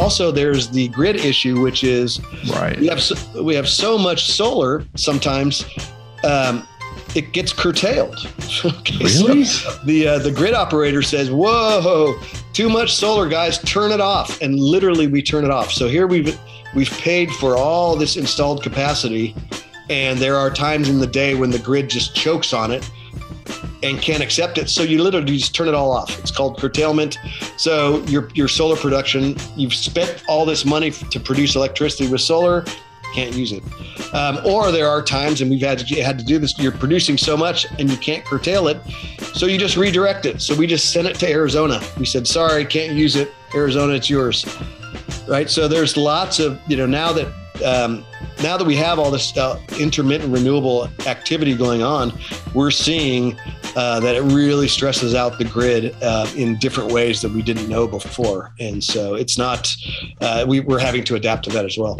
also there's the grid issue, which is we have so much solar sometimes it gets curtailed. Okay, really? So the grid operator says, "Whoa, too much solar, guys, turn it off." And literally, we turn it off. So here we've paid for all this installed capacity, and there are times in the day when the grid just chokes on it and can't accept it. So you literally just turn it all off. It's called curtailment. So your solar production, you've spent all this money to produce electricity with solar, can't use it. Or there are times, and we've had to do this, you're producing so much and you can't curtail it. So you just redirect it. So we just sent it to Arizona. We said, sorry, can't use it. Arizona, it's yours. Right. So there's lots of, now that we have all this intermittent renewable activity going on, we're seeing that it really stresses out the grid in different ways that we didn't know before. And so it's not, we're having to adapt to that as well.